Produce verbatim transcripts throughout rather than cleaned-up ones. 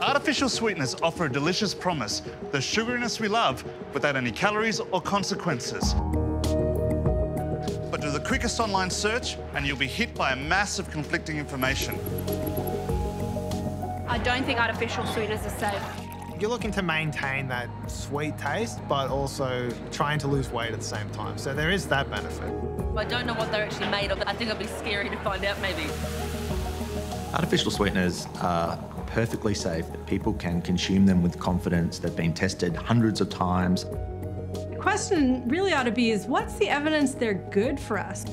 Artificial sweeteners offer a delicious promise, the sugariness we love, without any calories or consequences. But do the quickest online search and you'll be hit by a mass of conflicting information. I don't think artificial sweeteners are safe. You're looking to maintain that sweet taste, but also trying to lose weight at the same time. So there is that benefit. I don't know what they're actually made of. I think it'd be scary to find out, maybe. Artificial sweeteners are perfectly safe. People can consume them with confidence. They've been tested hundreds of times. The question really ought to be is, what's the evidence they're good for us?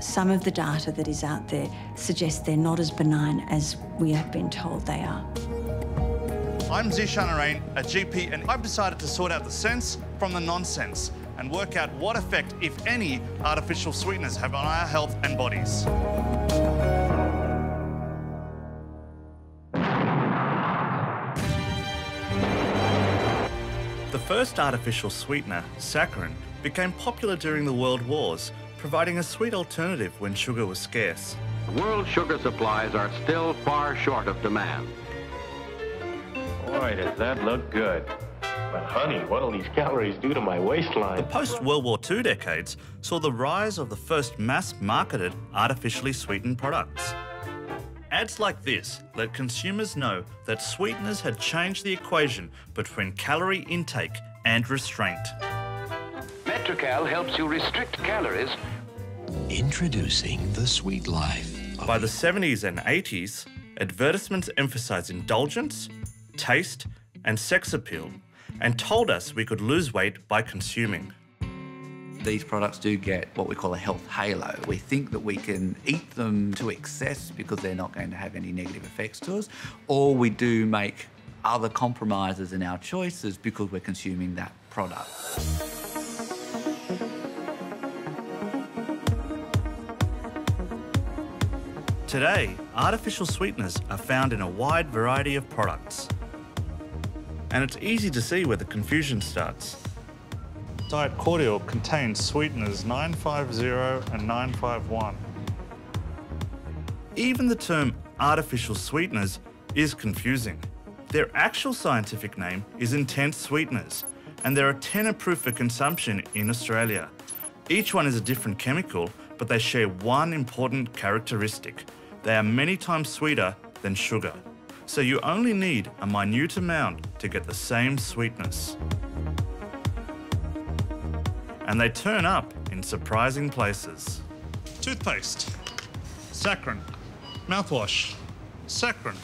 Some of the data that is out there suggests they're not as benign as we have been told they are. I'm Zeeshan Arain, a G P, and I've decided to sort out the sense from the nonsense and work out what effect, if any, artificial sweeteners have on our health and bodies. The first artificial sweetener, saccharin, became popular during the World Wars, providing a sweet alternative when sugar was scarce. World sugar supplies are still far short of demand. Boy, does that look good. But honey, what'll these calories do to my waistline? The post-World War Two decades saw the rise of the first mass-marketed artificially sweetened products. Ads like this let consumers know that sweeteners had changed the equation between calorie intake and restraint. MetraCal helps you restrict calories. Introducing the sweet life. By the seventies and eighties, advertisements emphasised indulgence, taste and sex appeal, and told us we could lose weight by consuming. These products do get what we call a health halo. We think that we can eat them to excess because they're not going to have any negative effects to us, or we do make other compromises in our choices because we're consuming that product. Today, artificial sweeteners are found in a wide variety of products. And it's easy to see where the confusion starts. Diet Cordial contains sweeteners nine five zero and nine five one. Even the term artificial sweeteners is confusing. Their actual scientific name is intense sweeteners, and there are ten approved for consumption in Australia. Each one is a different chemical, but they share one important characteristic. They are many times sweeter than sugar. So you only need a minute amount to get the same sweetness. And they turn up in surprising places. Toothpaste, saccharin, mouthwash, saccharin,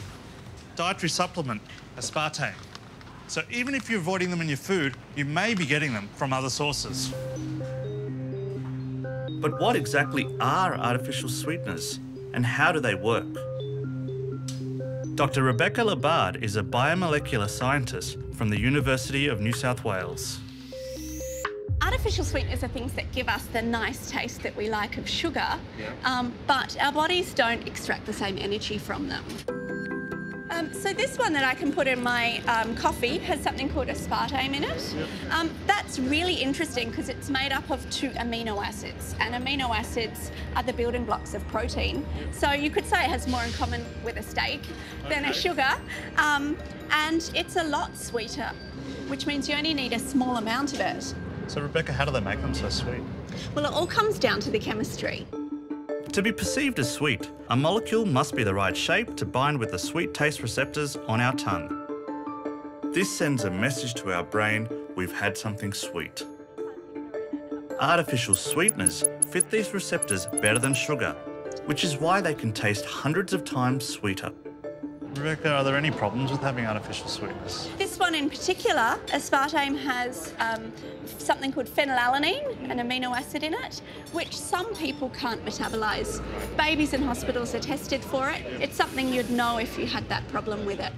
dietary supplement, aspartame. So even if you're avoiding them in your food, you may be getting them from other sources. But what exactly are artificial sweeteners and how do they work? Doctor Rebecca Labard is a biomolecular scientist from the University of New South Wales. Artificial sweeteners are things that give us the nice taste that we like of sugar, yeah. um, but our bodies don't extract the same energy from them. Um, so this one that I can put in my um, coffee has something called aspartame in it. Yep. Um, that's really interesting because it's made up of two amino acids, and amino acids are the building blocks of protein. Yep. So you could say it has more in common with a steak okay. than a sugar, um, and it's a lot sweeter, which means you only need a small amount of it. So Rebecca, how do they make them so sweet? Well, it all comes down to the chemistry. To be perceived as sweet, a molecule must be the right shape to bind with the sweet taste receptors on our tongue. This sends a message to our brain, we've had something sweet. Artificial sweeteners fit these receptors better than sugar, which is why they can taste hundreds of times sweeter. Rebecca, are there any problems with having artificial sweeteners? This one in particular, aspartame, has um, something called phenylalanine, an amino acid in it, which some people can't metabolise. Babies in hospitals are tested for it. It's something you'd know if you had that problem with it.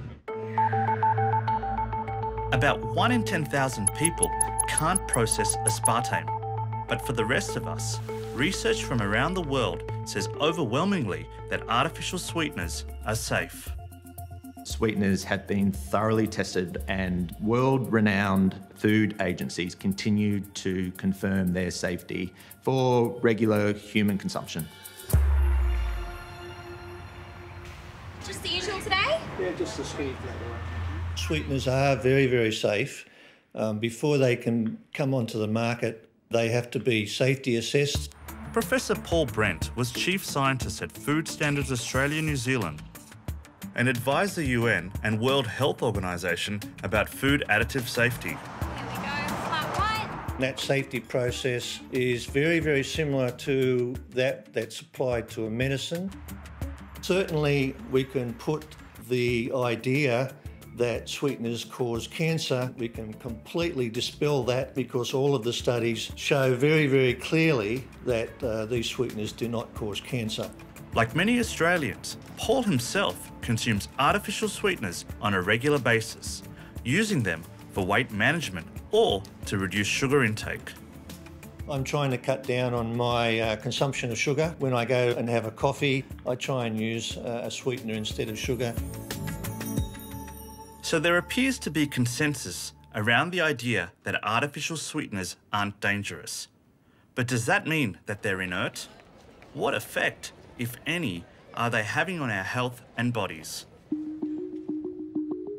About one in ten thousand people can't process aspartame. But for the rest of us, research from around the world says overwhelmingly that artificial sweeteners are safe. Sweeteners have been thoroughly tested and world-renowned food agencies continue to confirm their safety for regular human consumption. Just the usual today? Yeah, just the sweet. Sweeteners are very, very safe. Um, before they can come onto the market, they have to be safety assessed. Professor Paul Brent was Chief Scientist at Food Standards Australia New Zealand and advised the U N and World Health Organisation about food additive safety. Here we go, part one. That safety process is very, very similar to that that's applied to a medicine. Certainly we can put the idea that sweeteners cause cancer, we can completely dispel that because all of the studies show very, very clearly that uh, these sweeteners do not cause cancer. Like many Australians, Paul himself consumes artificial sweeteners on a regular basis, using them for weight management or to reduce sugar intake. I'm trying to cut down on my uh, consumption of sugar. When I go and have a coffee, I try and use uh, a sweetener instead of sugar. So there appears to be consensus around the idea that artificial sweeteners aren't dangerous. But does that mean that they're inert? What effect, if any, are they having on our health and bodies?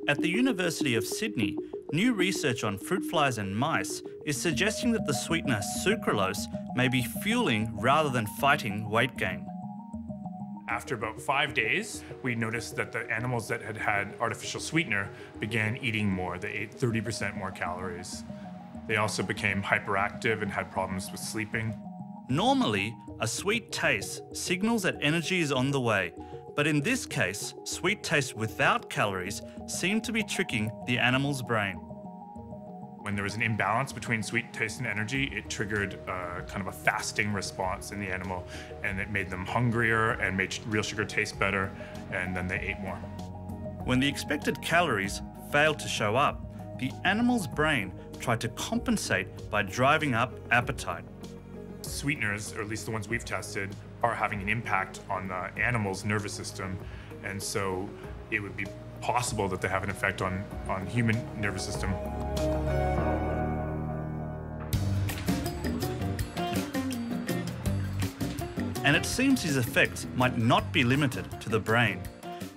At the University of Sydney, new research on fruit flies and mice is suggesting that the sweetener sucralose may be fueling rather than fighting weight gain. After about five days, we noticed that the animals that had had artificial sweetener began eating more. They ate thirty percent more calories. They also became hyperactive and had problems with sleeping. Normally, a sweet taste signals that energy is on the way, but in this case, sweet taste without calories seemed to be tricking the animal's brain. When there was an imbalance between sweet taste and energy, it triggered uh, kind of a fasting response in the animal, and it made them hungrier and made real sugar taste better, and then they ate more. When the expected calories failed to show up, the animal's brain tried to compensate by driving up appetite. Sweeteners, or at least the ones we've tested, are having an impact on the animal's nervous system, and so it would be possible that they have an effect on, on human nervous system. And it seems these effects might not be limited to the brain.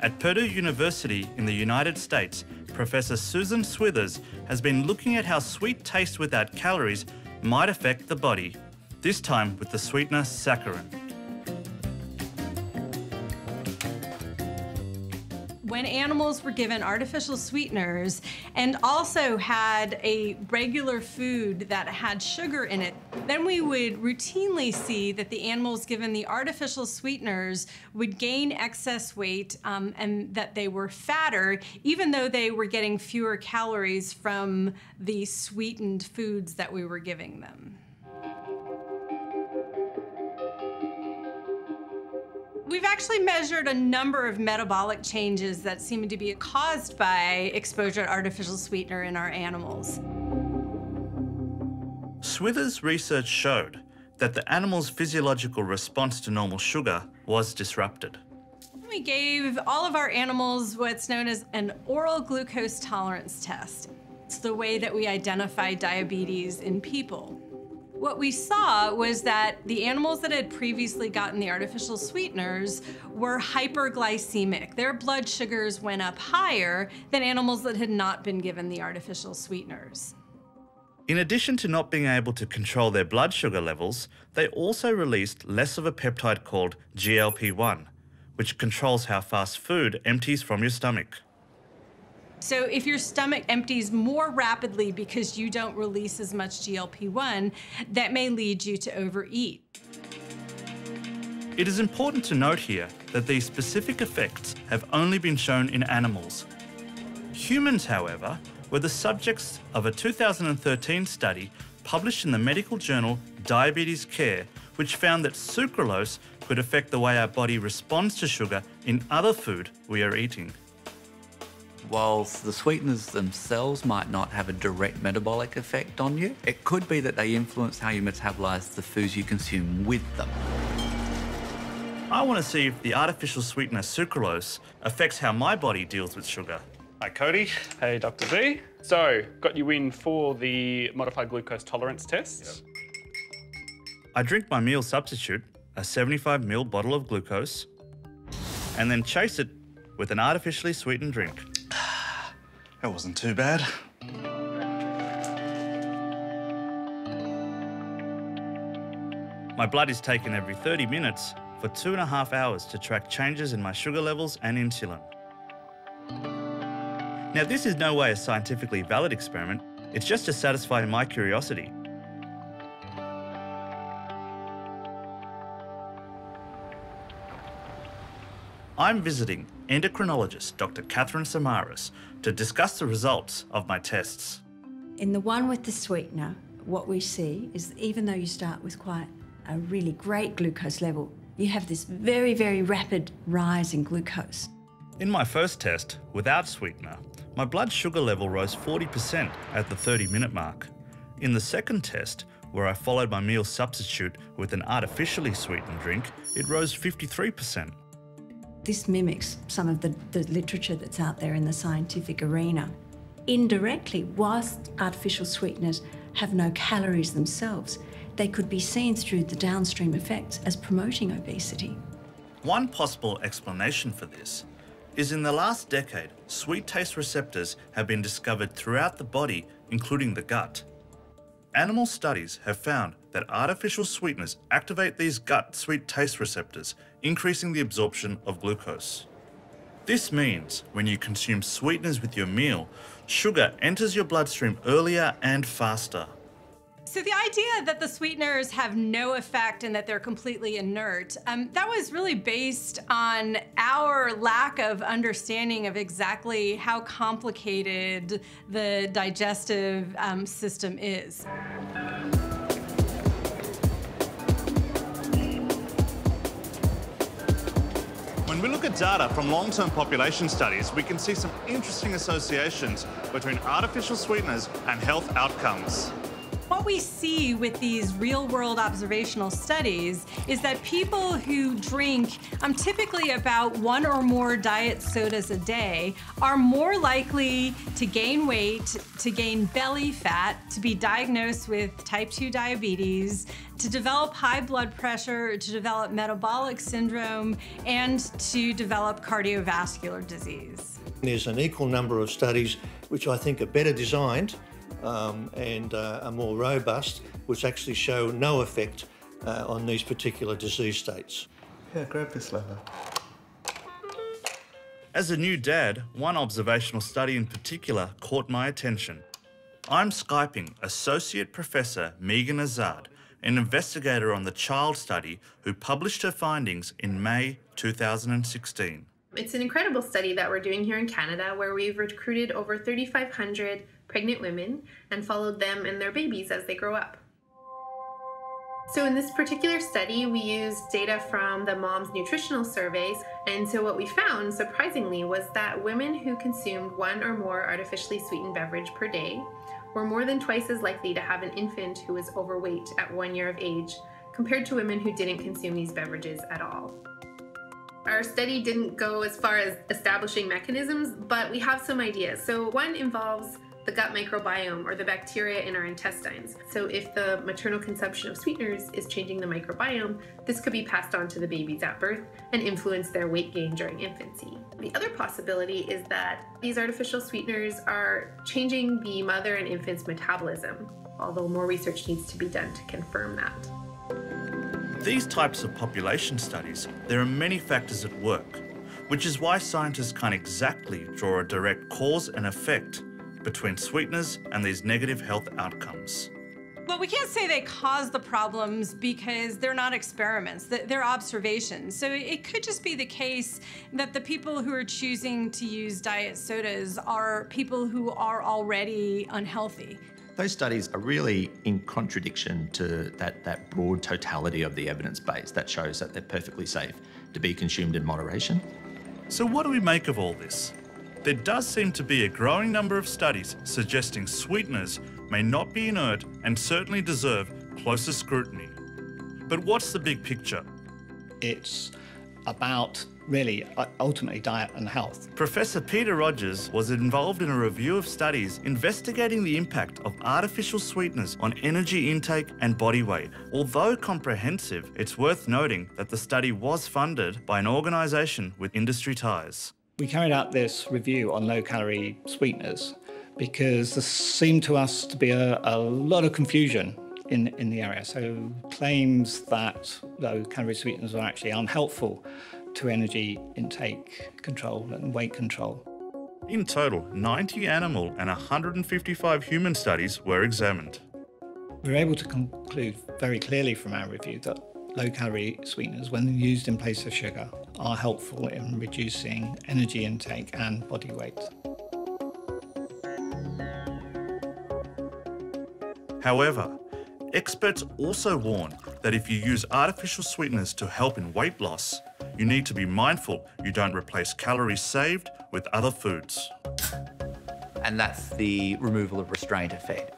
At Purdue University in the United States, Professor Susan Swithers has been looking at how sweet taste without calories might affect the body, this time with the sweetener saccharin. When animals were given artificial sweeteners and also had a regular food that had sugar in it, then we would routinely see that the animals given the artificial sweeteners would gain excess weight um, and that they were fatter, even though they were getting fewer calories from the sweetened foods that we were giving them. We've actually measured a number of metabolic changes that seem to be caused by exposure to artificial sweetener in our animals. Swithers' research showed that the animal's physiological response to normal sugar was disrupted. We gave all of our animals what's known as an oral glucose tolerance test. It's the way that we identify diabetes in people. What we saw was that the animals that had previously gotten the artificial sweeteners were hyperglycemic. Their blood sugars went up higher than animals that had not been given the artificial sweeteners. In addition to not being able to control their blood sugar levels, they also released less of a peptide called G L P one, which controls how fast food empties from your stomach. So if your stomach empties more rapidly because you don't release as much G L P one, that may lead you to overeat. It is important to note here that these specific effects have only been shown in animals. Humans, however, were the subjects of a two thousand thirteen study published in the medical journal Diabetes Care, which found that sucralose could affect the way our body responds to sugar in other food we are eating. Whilst the sweeteners themselves might not have a direct metabolic effect on you, it could be that they influence how you metabolise the foods you consume with them. I want to see if the artificial sweetener sucralose affects how my body deals with sugar. Hi, Cody. Hey, Doctor Z. So, got you in for the modified glucose tolerance test. Yep. I drink my meal substitute, a seventy-five mil bottle of glucose, and then chase it with an artificially sweetened drink. That wasn't too bad. My blood is taken every thirty minutes for two and a half hours to track changes in my sugar levels and insulin. Now, this is no way a scientifically valid experiment. It's just to satisfy my curiosity. I'm visiting endocrinologist Doctor Catherine Samaras to discuss the results of my tests. In the one with the sweetener, what we see is that even though you start with quite a really great glucose level, you have this very, very rapid rise in glucose. In my first test, without sweetener, my blood sugar level rose forty percent at the thirty minute mark. In the second test, where I followed my meal substitute with an artificially sweetened drink, it rose fifty-three percent. This mimics some of the, the literature that's out there in the scientific arena. Indirectly, whilst artificial sweeteners have no calories themselves, they could be seen through the downstream effects as promoting obesity. One possible explanation for this is in the last decade, sweet taste receptors have been discovered throughout the body, including the gut. Animal studies have found that artificial sweeteners activate these gut sweet taste receptors, increasing the absorption of glucose. This means when you consume sweeteners with your meal, sugar enters your bloodstream earlier and faster. So the idea that the sweeteners have no effect and that they're completely inert, um, that was really based on our lack of understanding of exactly how complicated the digestive um, system is. When we look at data from long-term population studies, we can see some interesting associations between artificial sweeteners and health outcomes. What we see with these real-world observational studies is that people who drink um, typically about one or more diet sodas a day are more likely to gain weight, to gain belly fat, to be diagnosed with type two diabetes, to develop high blood pressure, to develop metabolic syndrome, and to develop cardiovascular disease. There's an equal number of studies which I think are better designed Um, and uh, are more robust, which actually show no effect uh, on these particular disease states. Yeah, grab this lever. As a new dad, one observational study in particular caught my attention. I'm Skyping Associate Professor Megan Azad, an investigator on the child study who published her findings in May two thousand sixteen. It's an incredible study that we're doing here in Canada where we've recruited over three thousand five hundred pregnant women and followed them and their babies as they grow up. So in this particular study, we used data from the mom's nutritional surveys, and so what we found, surprisingly, was that women who consumed one or more artificially sweetened beverage per day were more than twice as likely to have an infant who was overweight at one year of age compared to women who didn't consume these beverages at all. Our study didn't go as far as establishing mechanisms, but we have some ideas. So one involves the gut microbiome, or the bacteria in our intestines. So if the maternal consumption of sweeteners is changing the microbiome, this could be passed on to the babies at birth and influence their weight gain during infancy. The other possibility is that these artificial sweeteners are changing the mother and infant's metabolism, although more research needs to be done to confirm that. These types of population studies, there are many factors at work, which is why scientists can't exactly draw a direct cause and effect between sweeteners and these negative health outcomes. Well, we can't say they cause the problems because they're not experiments, they're observations. So it could just be the case that the people who are choosing to use diet sodas are people who are already unhealthy. Those studies are really in contradiction to that, that broad totality of the evidence base that shows that they're perfectly safe to be consumed in moderation. So what do we make of all this? There does seem to be a growing number of studies suggesting sweeteners may not be inert and certainly deserve closer scrutiny. But what's the big picture? It's about, really, ultimately diet and health. Professor Peter Rogers was involved in a review of studies investigating the impact of artificial sweeteners on energy intake and body weight. Although comprehensive, it's worth noting that the study was funded by an organisation with industry ties. We carried out this review on low-calorie sweeteners because there seemed to us to be a, a lot of confusion in, in the area. So claims that low-calorie sweeteners are actually unhelpful to energy intake control and weight control. In total, ninety animal and one hundred fifty-five human studies were examined. We were able to conclude very clearly from our review that low-calorie sweeteners, when used in place of sugar, are helpful in reducing energy intake and body weight. However, experts also warn that if you use artificial sweeteners to help in weight loss, you need to be mindful you don't replace calories saved with other foods. And that's the removal of restraint of fed.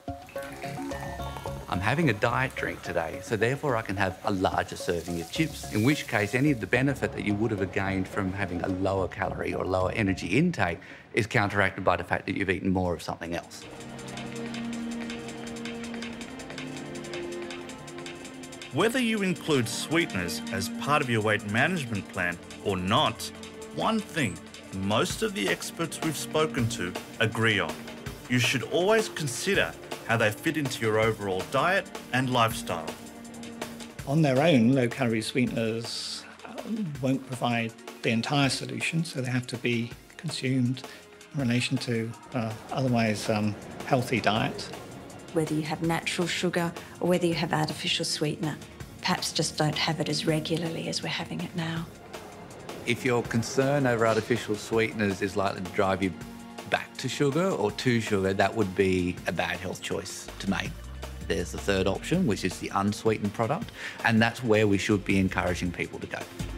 I'm having a diet drink today, so therefore I can have a larger serving of chips, in which case any of the benefit that you would have gained from having a lower calorie or lower energy intake is counteracted by the fact that you've eaten more of something else. Whether you include sweeteners as part of your weight management plan or not, one thing most of the experts we've spoken to agree on. You should always consider how they fit into your overall diet and lifestyle. On their own, low-calorie sweeteners won't provide the entire solution, so they have to be consumed in relation to uh, otherwise um, healthy diet. Whether you have natural sugar or whether you have artificial sweetener, perhaps just don't have it as regularly as we're having it now. If your concern over artificial sweeteners is likely to drive you back to sugar or to sugar, that would be a bad health choice to make. There's the third option, which is the unsweetened product, and that's where we should be encouraging people to go.